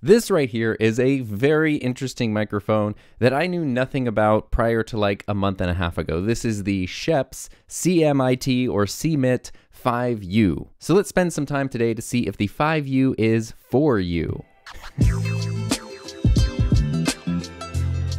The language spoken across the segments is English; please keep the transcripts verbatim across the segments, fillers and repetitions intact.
This right here is a very interesting microphone that I knew nothing about prior to like a month and a half ago. This is the Schoeps C M I T or C M I T five U. So let's spend some time today to see if the five U is for you.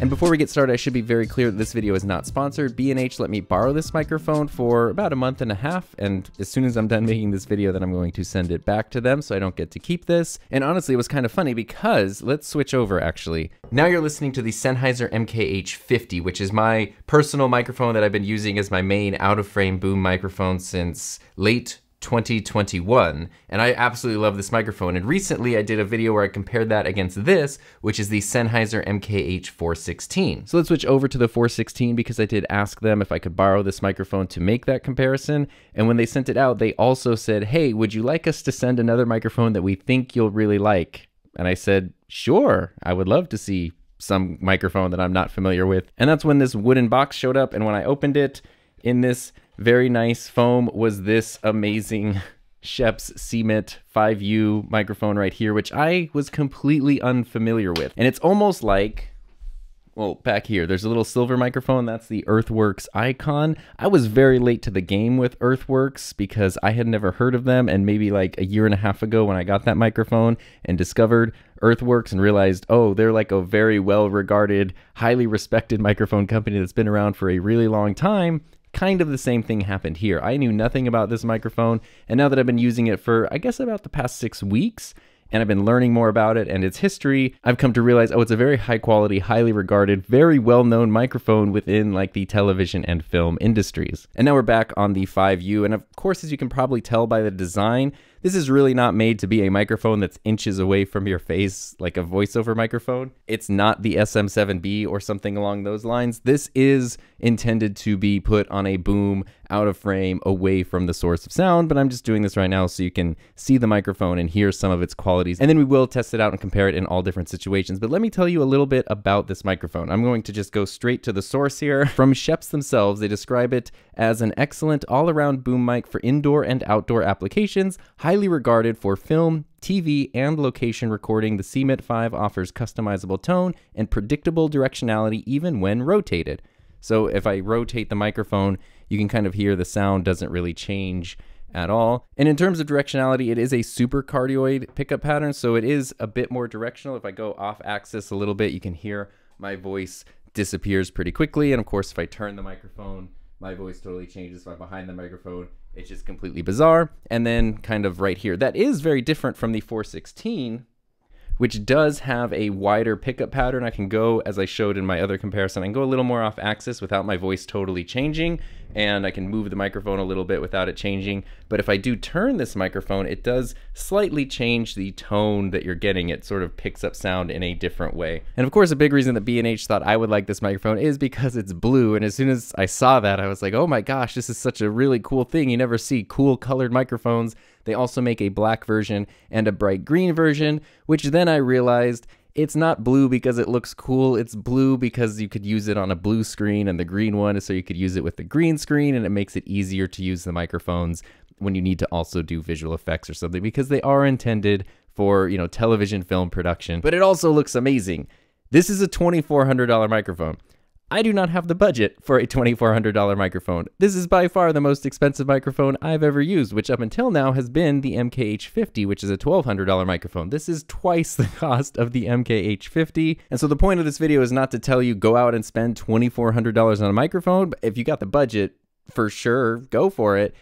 And before we get started, I should be very clear that this video is not sponsored. B and H let me borrow this microphone for about a month and a half, and as soon as I'm done making this video, then I'm going to send it back to them so I don't get to keep this. And honestly, it was kind of funny because, let's switch over actually. Now you're listening to the Sennheiser M K H fifty, which is my personal microphone that I've been using as my main out-of-frame boom microphone since late twenty twenty-one, and I absolutely love this microphone. And recently I did a video where I compared that against this, which is the Sennheiser M K H four sixteen. So let's switch over to the four sixteen because I did ask them if I could borrow this microphone to make that comparison. And when they sent it out, they also said, hey, would you like us to send another microphone that we think you'll really like? And I said, sure, I would love to see some microphone that I'm not familiar with. And that's when this wooden box showed up, and when I opened it, in this very nice foam was this amazing Schoeps C M I T five U microphone right here, which I was completely unfamiliar with. And it's almost like, well, back here, there's a little silver microphone. That's the Earthworks Icon. I was very late to the game with Earthworks because I had never heard of them. And maybe like a year and a half ago when I got that microphone and discovered Earthworks and realized, oh, they're like a very well-regarded, highly respected microphone company that's been around for a really long time. Kind of the same thing happened here. I knew nothing about this microphone, and now that I've been using it for, I guess, about the past six weeks, and I've been learning more about it and its history, I've come to realize, oh, it's a very high quality, highly regarded, very well-known microphone within like the television and film industries. And now we're back on the five U, and of course, as you can probably tell by the design, this is really not made to be a microphone that's inches away from your face, like a voiceover microphone. It's not the S M seven B or something along those lines. This is intended to be put on a boom, out of frame, away from the source of sound, but I'm just doing this right now so you can see the microphone and hear some of its qualities. And then we will test it out and compare it in all different situations. But let me tell you a little bit about this microphone. I'm going to just go straight to the source here. From Schoeps themselves, they describe it as an excellent all-around boom mic for indoor and outdoor applications, highly regarded for film, T V, and location recording. The C M I T five offers customizable tone and predictable directionality even when rotated. So if I rotate the microphone, you can kind of hear the sound doesn't really change at all. And in terms of directionality, it is a super cardioid pickup pattern, so it is a bit more directional. If I go off axis a little bit, you can hear my voice disappears pretty quickly. And of course, if I turn the microphone, my voice totally changes. If I'm behind the microphone, it's just completely bizarre. And then kind of right here, that is very different from the four sixteen, which does have a wider pickup pattern. I can go, as I showed in my other comparison, I can go a little more off axis without my voice totally changing, and I can move the microphone a little bit without it changing. But if I do turn this microphone, it does slightly change the tone that you're getting. It sort of picks up sound in a different way. And of course, a big reason that B and H thought I would like this microphone is because it's blue. And as soon as I saw that, I was like, oh my gosh, this is such a really cool thing. You never see cool colored microphones. They also make a black version and a bright green version, which then I realized it's not blue because it looks cool. It's blue because you could use it on a blue screen, and the green one is so you could use it with the green screen, and it makes it easier to use the microphones when you need to also do visual effects or something, because they are intended for, you know, television film production. But it also looks amazing. This is a twenty-four hundred dollar microphone. I do not have the budget for a twenty-four hundred dollar microphone. This is by far the most expensive microphone I've ever used, which up until now has been the M K H fifty, which is a twelve hundred dollar microphone. This is twice the cost of the M K H fifty. And so the point of this video is not to tell you go out and spend twenty-four hundred dollars on a microphone. But if you got the budget, for sure, go for it.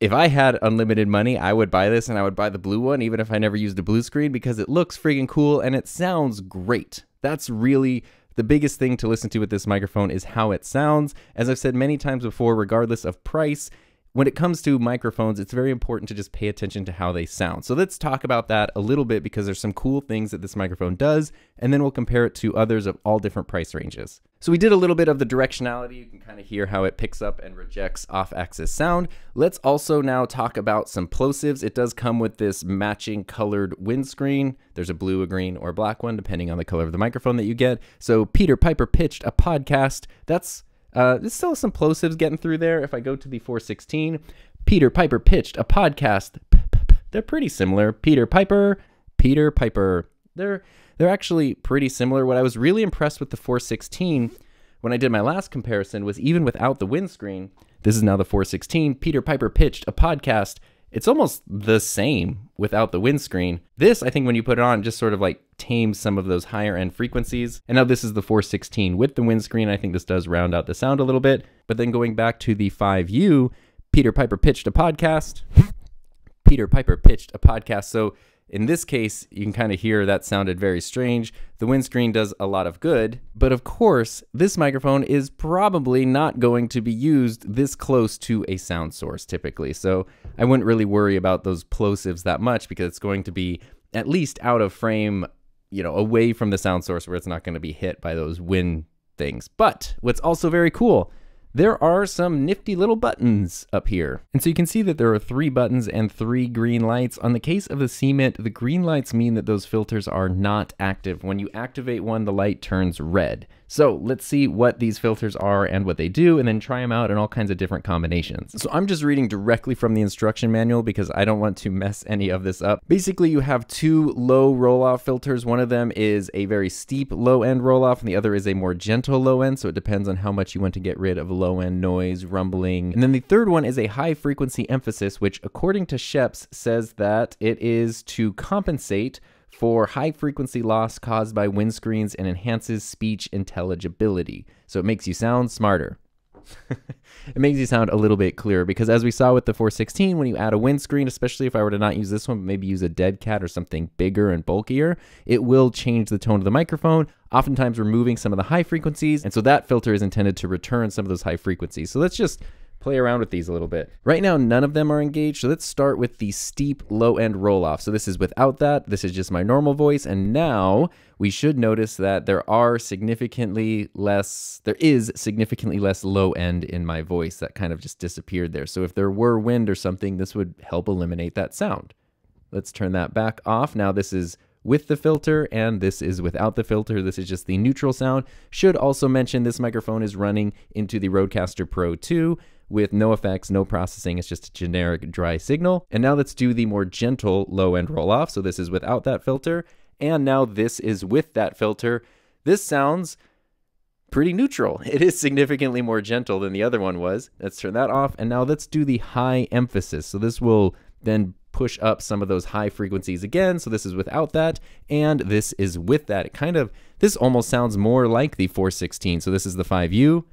If I had unlimited money, I would buy this, and I would buy the blue one, even if I never used a blue screen, because it looks freaking cool and it sounds great. That's really the biggest thing to listen to with this microphone is how it sounds. As I've said many times before, regardless of price, when it comes to microphones, it's very important to just pay attention to how they sound. So let's talk about that a little bit, because there's some cool things that this microphone does, and then we'll compare it to others of all different price ranges. So we did a little bit of the directionality. You can kind of hear how it picks up and rejects off-axis sound. Let's also now talk about some plosives. It does come with this matching colored windscreen. There's a blue, a green, or a black one, depending on the color of the microphone that you get. So Peter Piper pitched a podcast. That's, uh, there's still some plosives getting through there. If I go to the four sixteen, Peter Piper pitched a podcast. They're pretty similar. Peter Piper, Peter Piper. They're, they're actually pretty similar. What I was really impressed with the four sixteen when I did my last comparison was even without the windscreen, this is now the four sixteen, Peter Piper Pitched, a podcast. It's almost the same without the windscreen. This, I think when you put it on, just sort of like tames some of those higher end frequencies. And now this is the four sixteen with the windscreen. I think this does round out the sound a little bit. But then going back to the five U, Peter Piper Pitched a Podcast. Peter Piper Pitched a Podcast. So in this case, you can kind of hear that sounded very strange. The windscreen does a lot of good, but of course, this microphone is probably not going to be used this close to a sound source typically. So I wouldn't really worry about those plosives that much because it's going to be at least out of frame, you know, away from the sound source where it's not going to be hit by those wind things. But what's also very cool, there are some nifty little buttons up here. And so you can see that there are three buttons and three green lights. On the case of the C MIT, the green lights mean that those filters are not active. When you activate one, the light turns red. So let's see what these filters are and what they do, and then try them out in all kinds of different combinations. So I'm just reading directly from the instruction manual because I don't want to mess any of this up. Basically, you have two low roll-off filters. One of them is a very steep low-end roll-off, and the other is a more gentle low-end, so it depends on how much you want to get rid of low low-end noise, rumbling. And then the third one is a high-frequency emphasis, which according to Schoeps says that it is to compensate for high-frequency loss caused by windscreens and enhances speech intelligibility. So it makes you sound smarter. It makes you sound a little bit clearer because as we saw with the four sixteen, when you add a windscreen, especially if I were to not use this one, but maybe use a dead cat or something bigger and bulkier, it will change the tone of the microphone, oftentimes removing some of the high frequencies. And so that filter is intended to return some of those high frequencies. So let's just play around with these a little bit. Right now, none of them are engaged. So let's start with the steep low-end roll-off. So this is without that. This is just my normal voice. And now we should notice that there are significantly less, there is significantly less low-end in my voice that kind of just disappeared there. So if there were wind or something, this would help eliminate that sound. Let's turn that back off. Now this is with the filter, and this is without the filter. This is just the neutral sound. Should also mention this microphone is running into the Rodecaster Pro two with no effects, no processing. It's just a generic dry signal. And now let's do the more gentle low-end roll-off. So this is without that filter, and now this is with that filter. This sounds pretty neutral. It is significantly more gentle than the other one was. Let's turn that off, and now let's do the high emphasis. So this will then push up some of those high frequencies again. So this is without that, and this is with that. It kind of, this almost sounds more like the four sixteen. So this is the five U,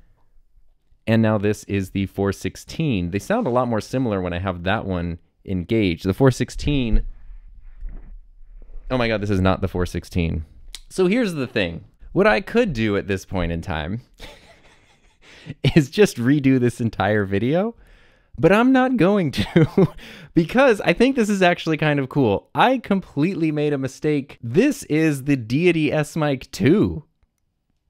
and now this is the four sixteen. They sound a lot more similar when I have that one engaged. The four sixteen, oh my God, this is not the four sixteen. So here's the thing. What I could do at this point in time is just redo this entire video, but I'm not going to because I think this is actually kind of cool. I completely made a mistake. This is the Deity S-Mic two.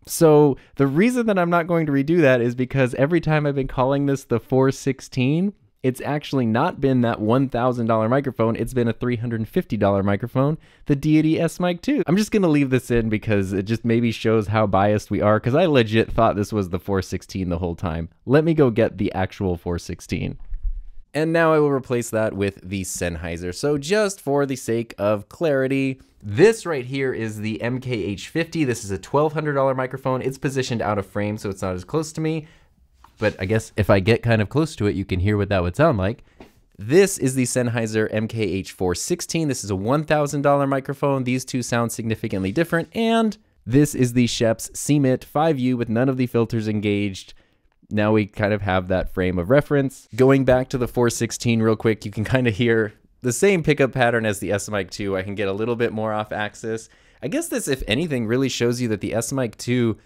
So the reason that I'm not going to redo that is because every time I've been calling this the four sixteen, it's actually not been that one thousand dollar microphone. It's been a three hundred fifty dollar microphone, the Deity S-Mic two. I'm just going to leave this in because it just maybe shows how biased we are because I legit thought this was the four sixteen the whole time. Let me go get the actual four sixteen. And now I will replace that with the Sennheiser. So just for the sake of clarity, this right here is the M K H fifty. This is a twelve hundred dollar microphone. It's positioned out of frame, so it's not as close to me. But I guess if I get kind of close to it, you can hear what that would sound like. This is the Sennheiser M K H four sixteen. This is a one thousand dollar microphone. These two sound significantly different. And this is the Schoeps C MIT five U with none of the filters engaged. Now we kind of have that frame of reference. Going back to the four sixteen real quick, you can kind of hear the same pickup pattern as the S-Mic two. I can get a little bit more off axis. I guess this, if anything, really shows you that the S-Mic two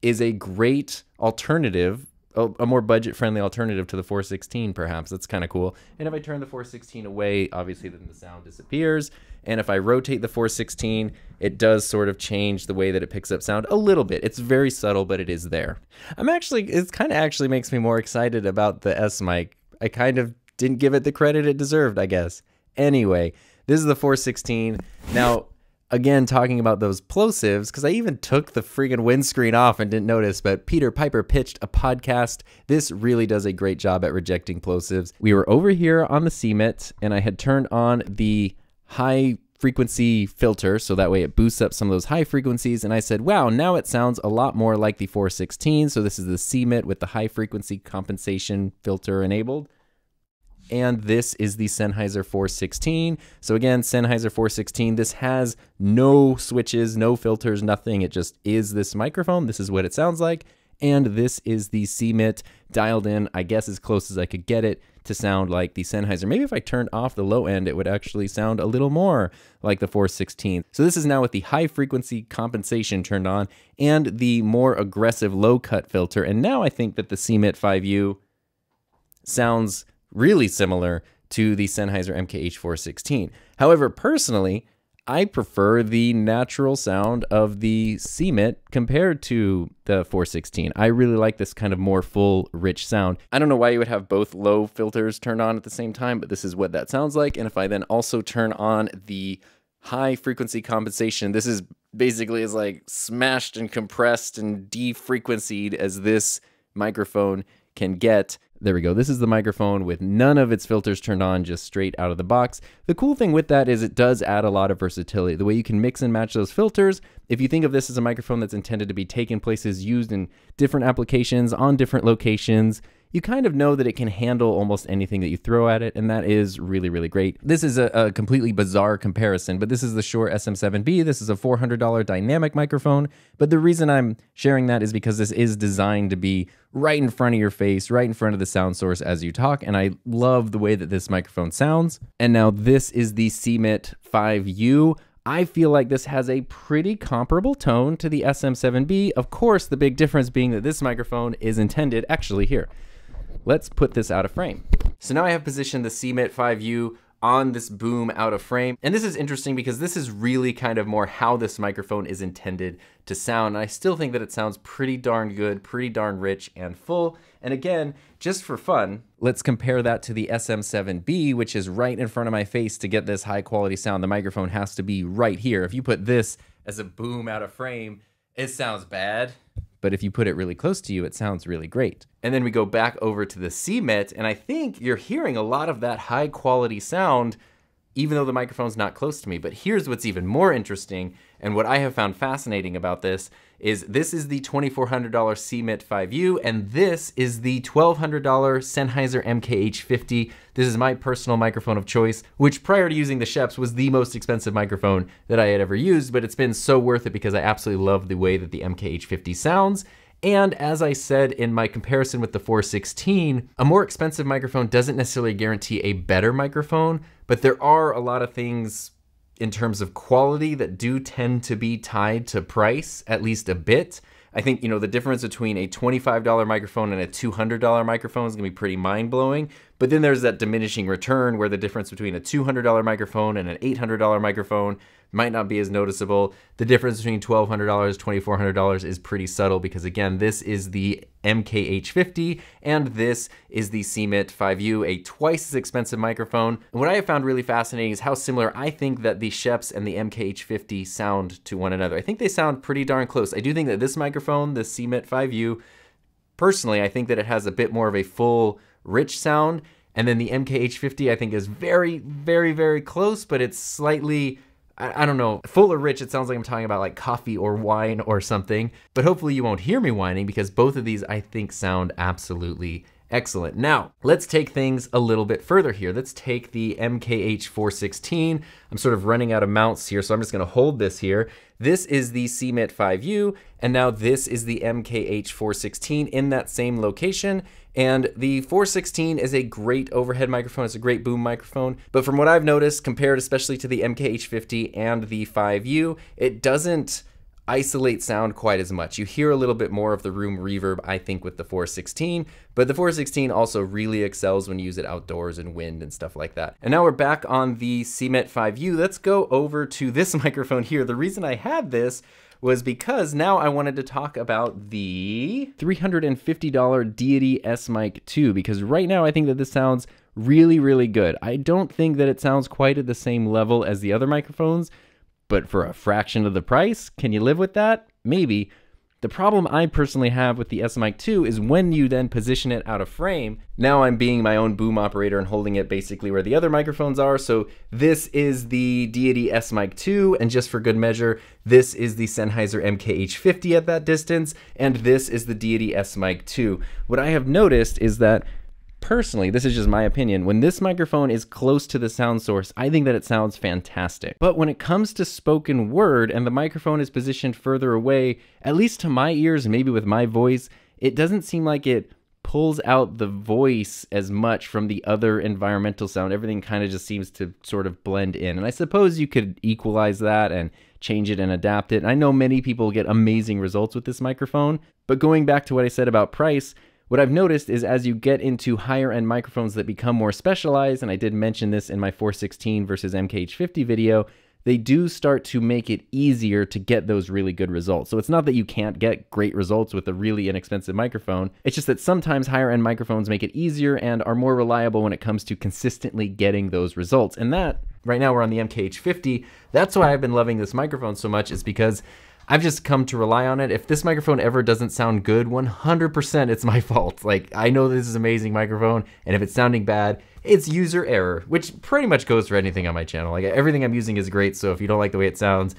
is a great alternative, a more budget-friendly alternative to the four sixteen, perhaps. That's kind of cool. And if I turn the four sixteen away, obviously then the sound disappears. And if I rotate the four sixteen, it does sort of change the way that it picks up sound a little bit. It's very subtle, but it is there. I'm actually, it kind of actually makes me more excited about the S-Mic. I kind of didn't give it the credit it deserved, I guess. Anyway, this is the four sixteen. Now, again, talking about those plosives, because I even took the friggin' windscreen off and didn't notice, but Peter Piper Pitched a Podcast. This really does a great job at rejecting plosives. We were over here on the C MIT, and I had turned on the high frequency filter, so that way it boosts up some of those high frequencies, and I said, wow, now it sounds a lot more like the four sixteen, so this is the C MIT with the high frequency compensation filter enabled. And this is the Sennheiser four sixteen. So again, Sennheiser four sixteen, this has no switches, no filters, nothing. It just is this microphone. This is what it sounds like. And this is the C MIT dialed in, I guess, as close as I could get it to sound like the Sennheiser. Maybe if I turned off the low end, it would actually sound a little more like the four sixteen. So this is now with the high frequency compensation turned on and the more aggressive low cut filter. And now I think that the C MIT five U sounds really similar to the Sennheiser M K H four sixteen. However, personally, I prefer the natural sound of the C MIT compared to the four sixteen. I really like this kind of more full, rich sound. I don't know why you would have both low filters turned on at the same time, but this is what that sounds like. And if I then also turn on the high frequency compensation, this is basically as like smashed and compressed and de-frequencied as this microphone can get. There we go. This is the microphone with none of its filters turned on, just straight out of the box. The cool thing with that is it does add a lot of versatility. The way you can mix and match those filters, if you think of this as a microphone that's intended to be taken places, used in different applications, on different locations, you kind of know that it can handle almost anything that you throw at it, and that is really, really great. This is a, a completely bizarre comparison, but this is the Shure S M seven B. This is a four hundred dollar dynamic microphone, but the reason I'm sharing that is because this is designed to be right in front of your face, right in front of the sound source as you talk, and I love the way that this microphone sounds. And now this is the C MIT five U. I feel like this has a pretty comparable tone to the S M seven B. Of course, the big difference being that this microphone is intended, actually here, let's put this out of frame. So now I have positioned the C MIT five U on this boom out of frame. And this is interesting because this is really kind of more how this microphone is intended to sound. And I still think that it sounds pretty darn good, pretty darn rich and full. And again, just for fun, let's compare that to the S M seven B, which is right in front of my face to get this high quality sound. The microphone has to be right here. If you put this as a boom out of frame, it sounds bad. But if you put it really close to you, it sounds really great. And then we go back over to the C MIT, and I think you're hearing a lot of that high quality sound, even though the microphone's not close to me. But here's what's even more interesting, and what I have found fascinating about this, is this is the twenty-four hundred dollar C MIT five U, and this is the twelve hundred dollar Sennheiser M K H fifty. This is my personal microphone of choice, which prior to using the Schoeps was the most expensive microphone that I had ever used, but it's been so worth it because I absolutely love the way that the M K H fifty sounds. And as I said in my comparison with the four sixteen, a more expensive microphone doesn't necessarily guarantee a better microphone, but there are a lot of things in terms of quality that do tend to be tied to price, at least a bit. I think, you know, the difference between a twenty-five dollar microphone and a two hundred dollar microphone is gonna be pretty mind-blowing, but then there's that diminishing return where the difference between a two hundred dollar microphone and an eight hundred dollar microphone might not be as noticeable. The difference between twelve hundred dollars, twenty-four hundred dollars is pretty subtle because again, this is the M K H fifty and this is the C MIT five U, a twice as expensive microphone. And what I have found really fascinating is how similar I think that the Schoeps and the M K H fifty sound to one another. I think they sound pretty darn close. I do think that this microphone, the C MIT five U, personally, I think that it has a bit more of a full, rich sound. And then the M K H fifty, I think, is very, very, very close, but it's slightly, I, I don't know, full or rich, it sounds like I'm talking about like coffee or wine or something, but hopefully you won't hear me whining because both of these, I think, sound absolutely excellent. Now, let's take things a little bit further here. Let's take the M K H four sixteen. I'm sort of running out of mounts here, so I'm just gonna hold this here. This is the C MIT five U, and now this is the M K H four sixteen in that same location. And the four sixteen is a great overhead microphone, it's a great boom microphone, but from what I've noticed, compared especially to the M K H fifty and the five U, it doesn't isolate sound quite as much. You hear a little bit more of the room reverb, I think, with the four sixteen, but the four sixteen also really excels when you use it outdoors and wind and stuff like that. And now we're back on the C MIT five U. Let's go over to this microphone here. The reason I had this was because now I wanted to talk about the three hundred fifty dollar Deity S-Mic two, because right now I think that this sounds really, really good. I don't think that it sounds quite at the same level as the other microphones, but for a fraction of the price, can you live with that? Maybe. The problem I personally have with the S M mic two is when you then position it out of frame, now I'm being my own boom operator and holding it basically where the other microphones are. So this is the Deity S mic two, and just for good measure, this is the Sennheiser M K H fifty at that distance, and this is the Deity S mic two. What I have noticed is that, personally, this is just my opinion, when this microphone is close to the sound source, I think that it sounds fantastic. But when it comes to spoken word and the microphone is positioned further away, at least to my ears and maybe with my voice, it doesn't seem like it pulls out the voice as much from the other environmental sound. Everything kind of just seems to sort of blend in. And I suppose you could equalize that and change it and adapt it. And I know many people get amazing results with this microphone, but going back to what I said about price, what I've noticed is as you get into higher end microphones that become more specialized, and I did mention this in my four sixteen versus M K H fifty video, they do start to make it easier to get those really good results. So it's not that you can't get great results with a really inexpensive microphone, it's just that sometimes higher end microphones make it easier and are more reliable when it comes to consistently getting those results. And that, right now we're on the M K H fifty, that's why I've been loving this microphone so much, is because I've just come to rely on it. If this microphone ever doesn't sound good, one hundred percent it's my fault. Like, I know this is an amazing microphone, and if it's sounding bad, it's user error, which pretty much goes for anything on my channel. Like, everything I'm using is great, so if you don't like the way it sounds,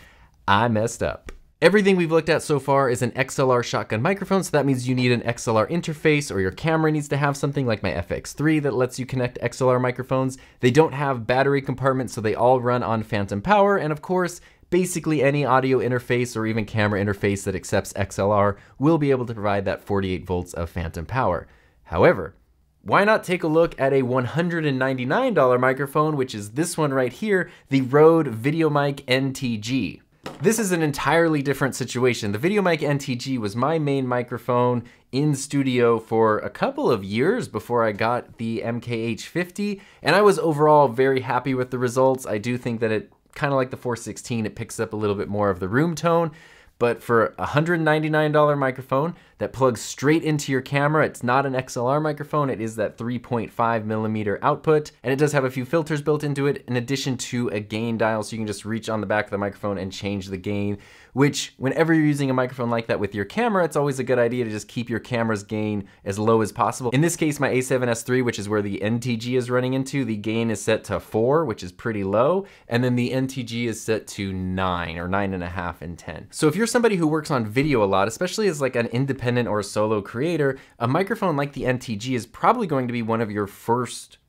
I messed up. Everything we've looked at so far is an X L R shotgun microphone, so that means you need an X L R interface, or your camera needs to have something like my F X three that lets you connect X L R microphones. They don't have battery compartments, so they all run on phantom power, and of course, basically any audio interface or even camera interface that accepts X L R will be able to provide that forty-eight volts of phantom power. However, why not take a look at a one hundred ninety-nine dollar microphone, which is this one right here, the Rode VideoMic N T G. This is an entirely different situation. The VideoMic N T G was my main microphone in studio for a couple of years before I got the M K H fifty, and I was overall very happy with the results. I do think that it, kind of like the four sixteen, it picks up a little bit more of the room tone, but for a one hundred ninety-nine dollar microphone that plugs straight into your camera, it's not an X L R microphone, it is that three point five millimeter output, and it does have a few filters built into it, in addition to a gain dial, so you can just reach on the back of the microphone and change the gain, which whenever you're using a microphone like that with your camera, it's always a good idea to just keep your camera's gain as low as possible. In this case, my A seven S three, which is where the N T G is running into, the gain is set to four, which is pretty low, and then the N T G is set to nine, or nine and a half and ten. So if you're somebody who works on video a lot, especially as like an independent or a solo creator, a microphone like the N T G is probably going to be one of your first,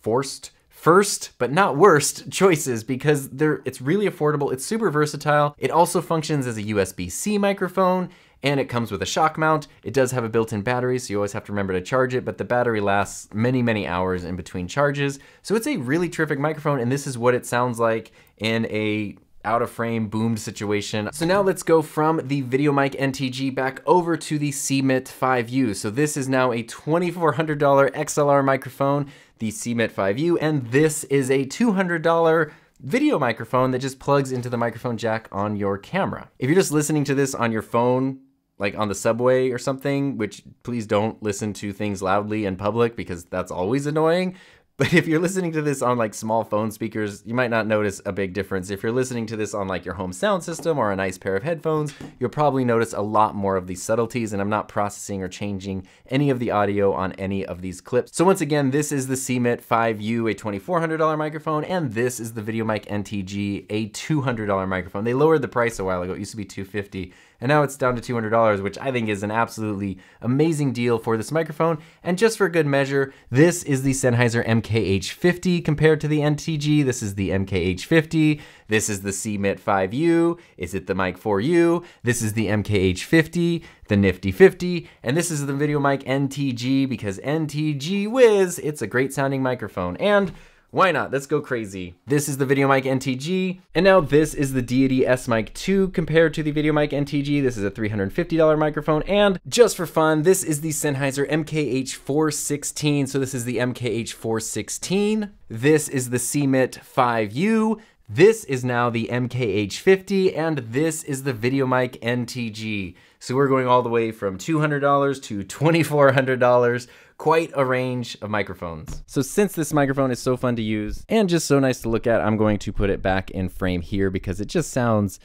forced, first, but not worst choices, because they're, it's really affordable, it's super versatile, it also functions as a U S B C microphone, and it comes with a shock mount. It does have a built-in battery, so you always have to remember to charge it, but the battery lasts many, many hours in between charges. So it's a really terrific microphone, and this is what it sounds like in a out of frame boomed situation. So now let's go from the VideoMic N T G back over to the C M I T five U. So this is now a twenty-four hundred dollar X L R microphone, the C M I T five U, and this is a two hundred dollar video microphone that just plugs into the microphone jack on your camera. If you're just listening to this on your phone, like on the subway or something, which please don't listen to things loudly in public because that's always annoying. But if you're listening to this on like small phone speakers, you might not notice a big difference. If you're listening to this on like your home sound system or a nice pair of headphones, you'll probably notice a lot more of these subtleties, and I'm not processing or changing any of the audio on any of these clips. So once again, this is the C M I T five U, a twenty-four hundred dollar microphone, and this is the VideoMic N T G, a two hundred dollar microphone. They lowered the price a while ago, it used to be two hundred fifty dollars. And now it's down to two hundred dollars, which I think is an absolutely amazing deal for this microphone. And just for good measure, this is the Sennheiser M K H fifty compared to the N T G. This is the M K H fifty. This is the C M I T five U. Is it the Mic four U? This is the M K H fifty, the Nifty fifty, and this is the VideoMic N T G, because N T G whiz, it's a great sounding microphone. And why not? Let's go crazy. This is the VideoMic N T G, and now this is the Deity S mic two compared to the VideoMic N T G. This is a three hundred fifty dollar microphone, and just for fun, this is the Sennheiser M K H four sixteen. So this is the M K H four sixteen. This is the C M I T five U. This is now the M K H fifty, and this is the VideoMic N T G. So we're going all the way from two hundred dollars to twenty-four hundred dollars, quite a range of microphones. So since this microphone is so fun to use and just so nice to look at, I'm going to put it back in frame here because it just sounds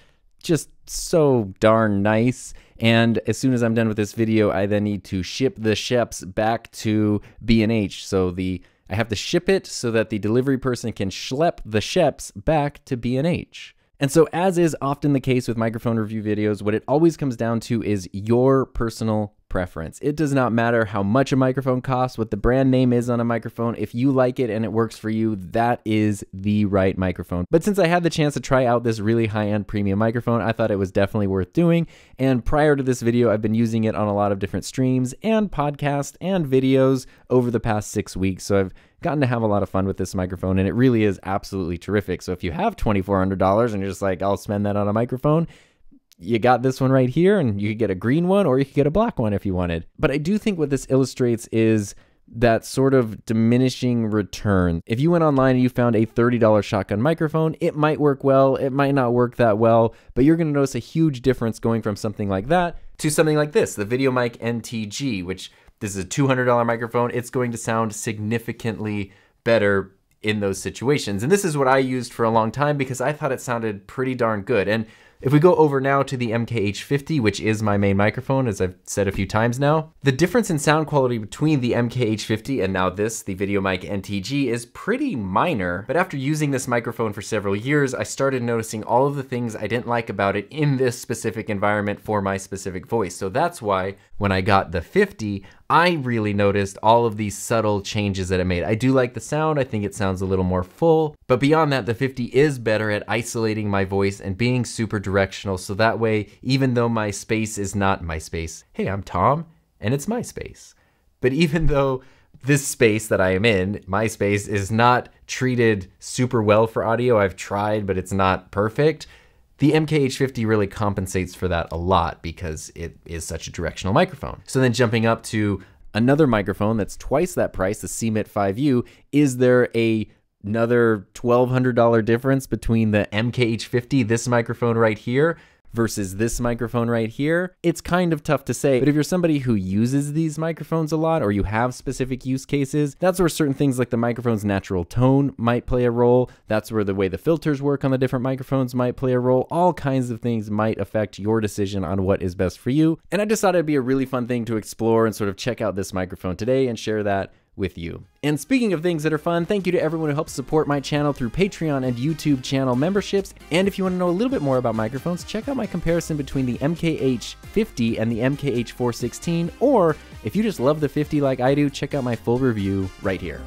just so darn nice. And as soon as I'm done with this video, I then need to ship the Schoeps back to B and H. So the I have to ship it so that the delivery person can schlep the Schoeps back to B and H. And so, as is often the case with microphone review videos, what it always comes down to is your personal preference. It does not matter how much a microphone costs, what the brand name is on a microphone. If you like it and it works for you, that is the right microphone. But since I had the chance to try out this really high-end premium microphone, I thought it was definitely worth doing. And prior to this video, I've been using it on a lot of different streams and podcasts and videos over the past six weeks. So I've gotten to have a lot of fun with this microphone, and it really is absolutely terrific. So if you have twenty-four hundred dollars and you're just like, I'll spend that on a microphone, you got this one right here, and you could get a green one or you could get a black one if you wanted. But I do think what this illustrates is that sort of diminishing return. If you went online and you found a thirty dollar shotgun microphone, it might work well, it might not work that well, but you're gonna notice a huge difference going from something like that to something like this, the VideoMic N T G, which this is a two hundred dollar microphone. It's going to sound significantly better in those situations. And this is what I used for a long time because I thought it sounded pretty darn good. And if we go over now to the M K H fifty, which is my main microphone, as I've said a few times now, the difference in sound quality between the M K H fifty and now this, the VideoMic N T G, is pretty minor. But after using this microphone for several years, I started noticing all of the things I didn't like about it in this specific environment for my specific voice. So that's why when I got the fifty, I really noticed all of these subtle changes that it made. I do like the sound, I think it sounds a little more full, but beyond that, the fifty is better at isolating my voice and being super directional, so that way, even though my space is not my space, hey, I'm Tom, and it's my space, but even though this space that I am in, my space, is not treated super well for audio, I've tried, but it's not perfect, the M K H fifty really compensates for that a lot because it is such a directional microphone. So then jumping up to another microphone that's twice that price, the C M I T five U, is there a another twelve hundred dollar difference between the M K H fifty, this microphone right here, versus this microphone right here? It's kind of tough to say, but if you're somebody who uses these microphones a lot or you have specific use cases, that's where certain things like the microphone's natural tone might play a role. That's where the way the filters work on the different microphones might play a role. All kinds of things might affect your decision on what is best for you. And I just thought it'd be a really fun thing to explore and sort of check out this microphone today and share that with you. And speaking of things that are fun, thank you to everyone who helps support my channel through Patreon and YouTube channel memberships. And if you want to know a little bit more about microphones, check out my comparison between the M K H fifty and the M K H four sixteen, or if you just love the fifty like I do, check out my full review right here.